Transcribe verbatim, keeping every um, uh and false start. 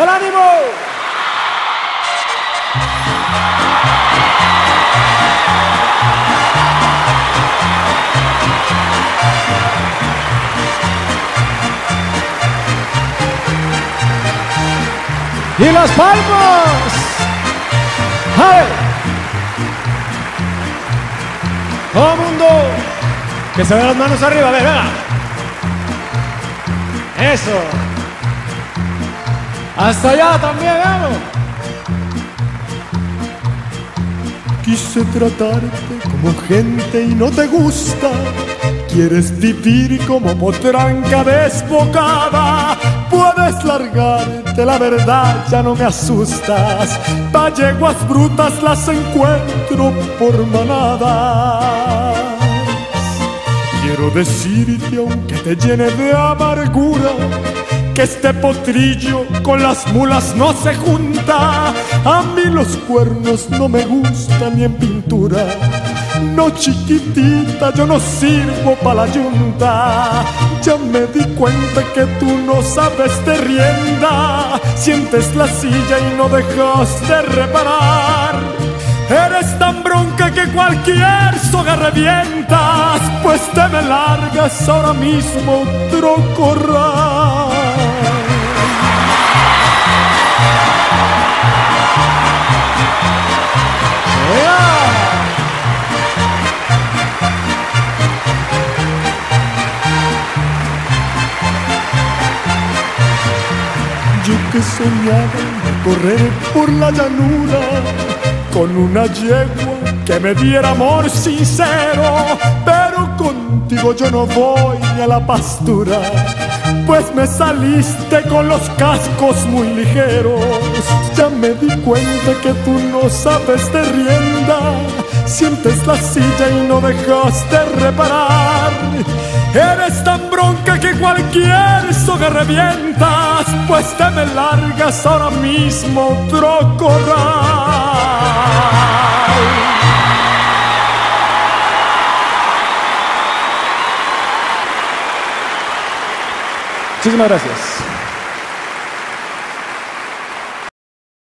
¡El ánimo! ¡Y las palmas! ¡Hey! ¡Todo mundo! Que se vean las manos arriba, a ver, venga. ¡Eso! ¡Hasta allá también, vamos! Quise tratarte como gente y no te gusta. Quieres vivir como potranca desbocada. Puedes largarte, la verdad ya no me asustas. Galleguas brutas las encuentro por manadas. Quiero decirte, aunque te llene de amargura, que este potrillo con las mulas no se junta. A mí los cuernos no me gustan ni en pintura. No, chiquitita, yo no sirvo pa' la yunta. Ya me di cuenta que tú no sabes de rienda. Sientes la silla y no dejas de reparar. Eres tan bronca que cualquier soga revientas, pues te me largas ahora mismo otro corral. Yo que soñaba en correr por la llanura con una yegua que me diera amor sincero, pero contigo yo no voy ni a la pastura, pues me saliste con los cascos muy ligeros. Ya me di cuenta que tú no sabes de rienda, sientes la silla y no dejas de reparar. Eres tan bronca que cualquier soga revientas, pues te me largas ahora mismo otro corral. Muchísimas gracias.